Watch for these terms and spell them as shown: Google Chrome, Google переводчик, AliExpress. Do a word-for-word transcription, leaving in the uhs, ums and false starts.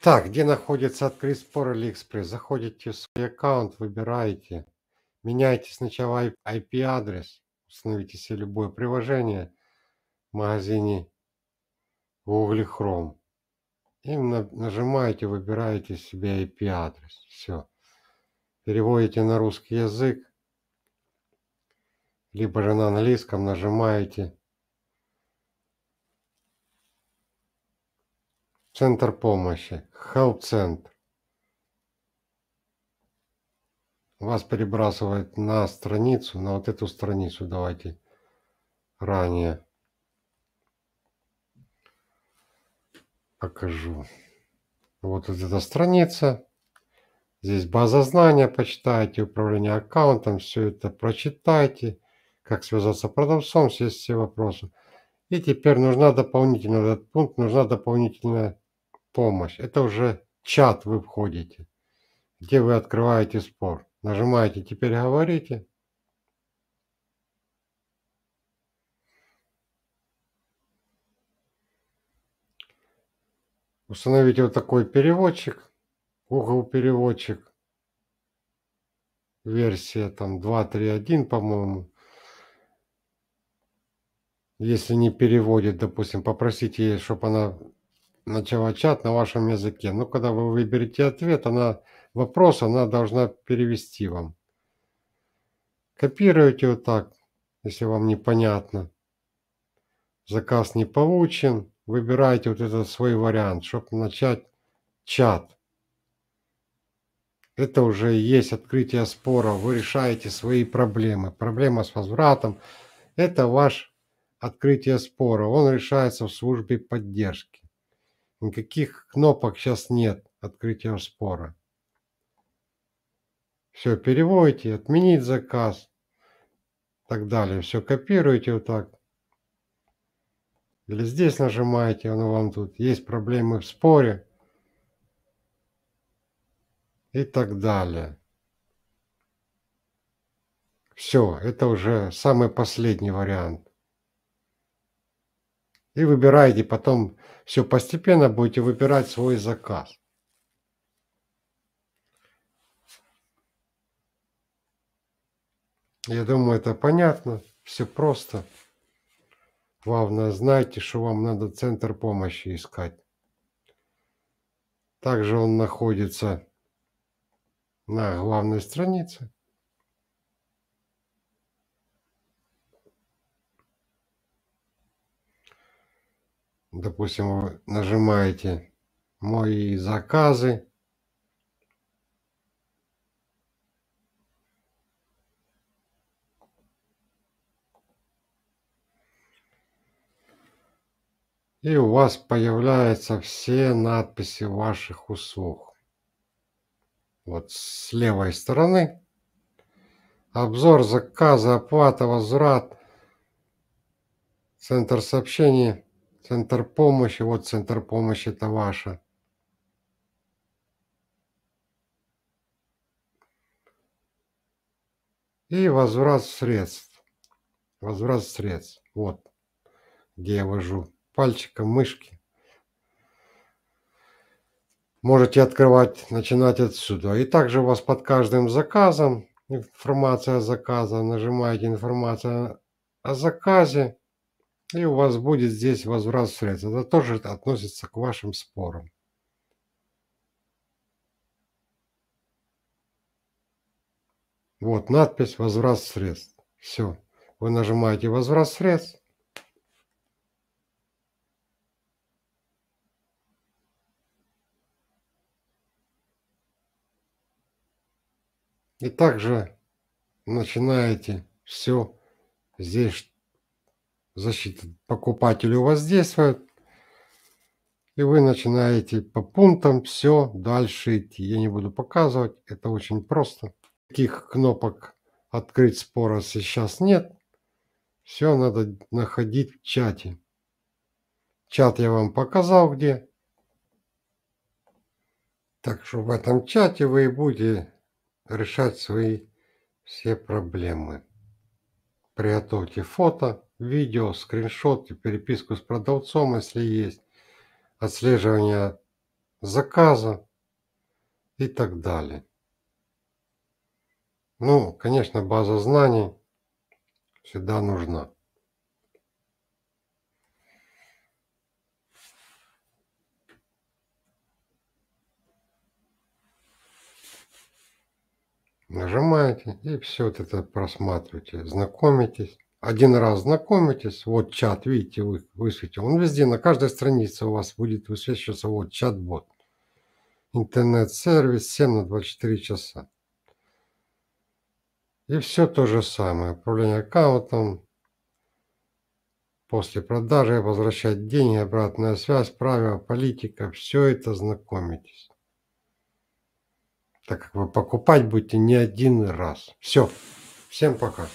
Так, где находится открыть спор AliExpress? Заходите в свой аккаунт, выбираете, меняйте сначала ай пи адрес, установите себе любое приложение в магазине Google Chrome. И нажимаете, выбираете себе ай пи адрес. Все. Переводите на русский язык, либо же на английском нажимаете Центр помощи, Help Center. Вас перебрасывает на страницу, на вот эту страницу, давайте, ранее покажу. Вот эта страница. Здесь база знания, почитайте, управление аккаунтом, все это прочитайте, как связаться с продавцом, здесь все вопросы. И теперь нужна дополнительная, этот пункт, нужна дополнительная помощь. Это уже чат вы входите, где вы открываете спор. Нажимаете «Теперь говорите». Установите вот такой переводчик. Google переводчик, версия там два точка три точка один, по-моему. Если не переводит, допустим, попросите, чтобы она начала чат на вашем языке. Но когда вы выберете ответ, она вопрос, она должна перевести вам. Копируйте вот так, если вам непонятно. Заказ не получен. Выбирайте вот этот свой вариант, чтобы начать чат. Это уже есть открытие спора. Вы решаете свои проблемы. Проблема с возвратом. Это ваш открытие спора. Он решается в службе поддержки. Никаких кнопок сейчас нет открытия спора. Все переводите. Отменить заказ. И так далее. Все копируете вот так. Или здесь нажимаете. Оно вам тут. Есть проблемы в споре. И так далее. Все, это уже самый последний вариант. И выбирайте потом, все постепенно будете выбирать свой заказ. Я думаю, это понятно, все просто. Главное, знайте, что вам надо центр помощи искать. Также он находится на главной странице. Допустим, вы нажимаете «Мои заказы». И у вас появляются все надписи ваших услуг. Вот с левой стороны. Обзор заказа, оплата, возврат. Центр сообщений. Центр помощи. Вот центр помощи, это ваша. И возврат средств. Возврат средств. Вот. Где я вожу пальчиком мышки. Можете открывать, начинать отсюда. И также у вас под каждым заказом информация о заказе. Нажимаете «Информация о заказе». И у вас будет здесь возврат средств. Это тоже относится к вашим спорам. Вот надпись «Возврат средств». Все. Вы нажимаете «Возврат средств». И также начинаете все здесь, защита покупателю воздействует. И вы начинаете по пунктам все дальше идти. Я не буду показывать, это очень просто. Таких кнопок «Открыть спора» сейчас нет. Все надо находить в чате. Чат я вам показал где. Так что в этом чате вы и будете решать свои все проблемы. Приготовьте фото, видео, скриншоты, переписку с продавцом, если есть, отслеживание заказа и так далее. Ну, конечно, база знаний всегда нужна. Нажимаете и все вот это просматриваете, знакомитесь. Один раз знакомитесь, вот чат, видите, вы высветил. Он везде, на каждой странице у вас будет высвечиваться вот чат-бот. Интернет-сервис семь на двадцать четыре часа. И все то же самое. Управление аккаунтом, после продажи, возвращать деньги, обратная связь, правила, политика. Все это знакомитесь. Так как вы покупать будете не один раз. Все. Всем пока.